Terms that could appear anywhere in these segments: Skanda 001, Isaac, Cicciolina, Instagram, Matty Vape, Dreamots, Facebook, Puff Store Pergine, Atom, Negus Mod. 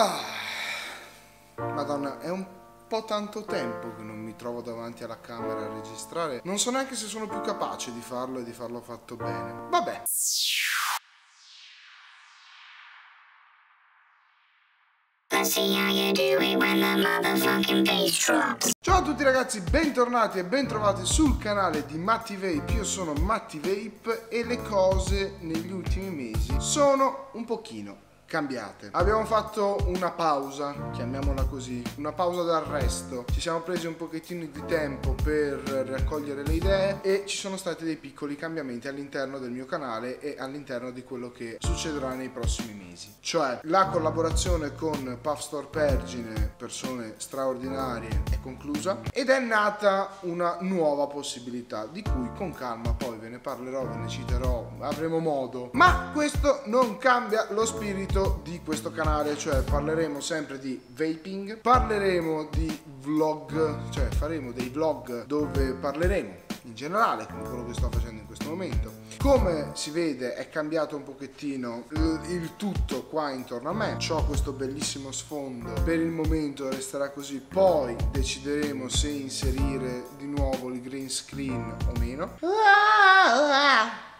Ah, Madonna, è un po' tanto tempo che non mi trovo davanti alla camera a registrare. Non so neanche se sono più capace di farlo e di farlo fatto bene. Vabbè. Ciao a tutti ragazzi, bentornati e bentrovati sul canale di Matty Vape. Io sono Matty Vape e le cose negli ultimi mesi sono un pochino cambiate. Abbiamo fatto una pausa, chiamiamola così, una pausa d'arresto. Ci siamo presi un pochettino di tempo per raccogliere le idee e ci sono stati dei piccoli cambiamenti all'interno del mio canale e all'interno di quello che succederà nei prossimi mesi, cioè la collaborazione con Puff Store Pergine, persone straordinarie, è conclusa ed è nata una nuova possibilità di cui con calma poi ve ne parlerò, ve ne citerò, avremo modo, ma questo non cambia lo spirito di questo canale, cioè parleremo sempre di vaping, parleremo di vlog, cioè faremo dei vlog dove parleremo in generale, come quello che sto facendo in questo momento. Come si vede è cambiato un pochettino il tutto qua intorno a me, c'ho questo bellissimo sfondo, per il momento resterà così, poi decideremo se inserire di nuovo il green screen o meno.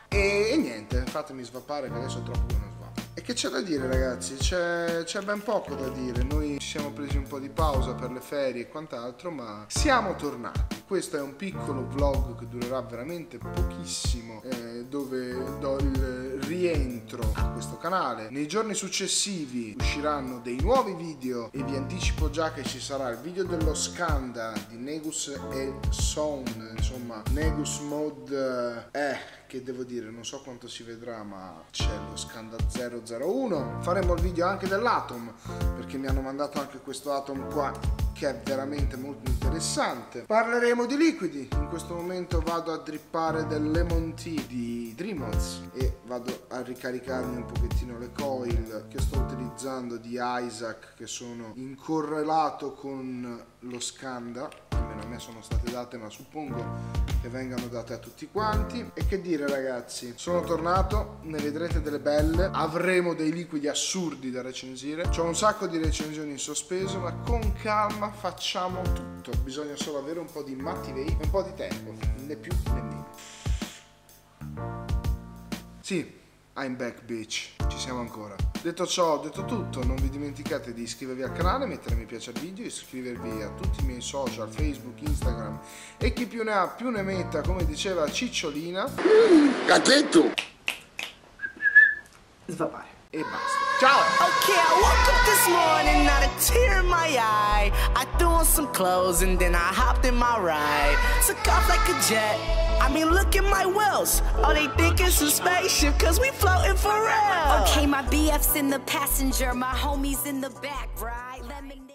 E niente, fatemi svappare che adesso è troppo buono. E che c'è da dire ragazzi? C'è ben poco da dire, noi ci siamo presi un po' di pausa per le ferie e quant'altro, ma siamo tornati. Questo è un piccolo vlog che durerà veramente pochissimo, dove do il rientro a questo canale. Nei giorni successivi usciranno dei nuovi video e vi anticipo già che ci sarà il video dello Skanda di Negus e Sound, insomma Negus Mod, che devo dire, non so quanto si vedrà, ma c'è lo Skanda 001. Faremo il video anche dell'Atom, perché mi hanno mandato anche questo Atom qua, che è veramente molto interessante. Parleremo di liquidi. In questo momento vado a drippare del lemon tea di Dreamots e vado a ricaricarmi un pochettino le coil che sto utilizzando di Isaac, che sono in correlato con lo Skanda, almeno a me sono state date, ma suppongo che vengano date a tutti quanti. E che dire ragazzi, sono tornato, ne vedrete delle belle, avremo dei liquidi assurdi da recensire, c'ho un sacco di recensioni in sospeso, ma con calma facciamo tutto, bisogna solo avere un po' di Matty Vape e un po' di tempo, né più né meno. Sì, I'm back bitch, ci siamo ancora. Detto ciò, ho detto tutto, non vi dimenticate di iscrivervi al canale, mettere mi piace al video, iscrivervi a tutti i miei social, Facebook, Instagram e chi più ne ha più ne metta, come diceva Cicciolina. Cacchetto! Svapare. E basta. Ciao! Okay, I woke up this morning, not a tear in my eye. I threw on some clothes and then I hopped in my ride. Took off like a jet. I mean, look at my wheels. Oh, they think it's a spaceship, cause we floating for real. Okay, my BF's in the passenger, my homie's in the back, right? Let me...